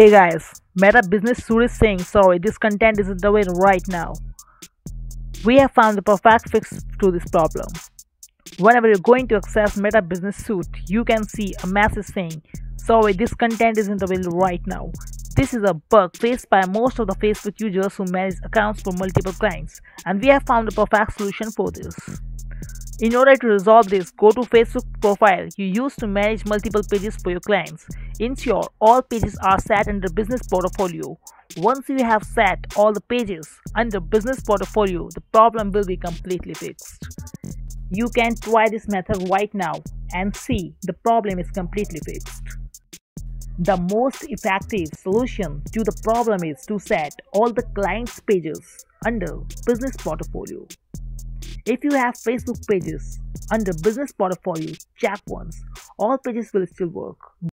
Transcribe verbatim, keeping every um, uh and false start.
Hey guys, Meta Business Suite is saying sorry, this content isn't the way right now. We have found the perfect fix to this problem. Whenever you're going to access Meta Business Suite, you can see a message saying sorry, this content isn't available right now. This is a bug faced by most of the Facebook users who manage accounts for multiple clients, and we have found the perfect solution for this. In order to resolve this, go to Facebook profile you use to manage multiple pages for your clients. Ensure all pages are set under business portfolio. Once you have set all the pages under business portfolio, the problem will be completely fixed. You can try this method right now and see the problem is completely fixed. The most effective solution to the problem is to set all the clients' pages under business portfolio. If you have Facebook pages under business portfolio, check once, all pages will still work.